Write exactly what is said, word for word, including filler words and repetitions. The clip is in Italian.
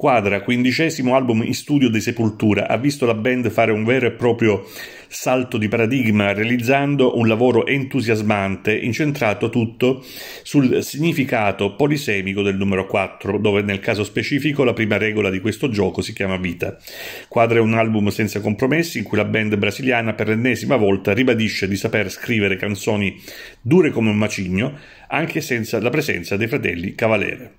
Quadra, quindicesimo album in studio dei Sepultura, ha visto la band fare un vero e proprio salto di paradigma, realizzando un lavoro entusiasmante incentrato tutto sul significato polisemico del numero quattro, dove nel caso specifico la prima regola di questo gioco si chiama vita. Quadra è un album senza compromessi in cui la band brasiliana per l'ennesima volta ribadisce di saper scrivere canzoni dure come un macigno, anche senza la presenza dei fratelli Cavalera.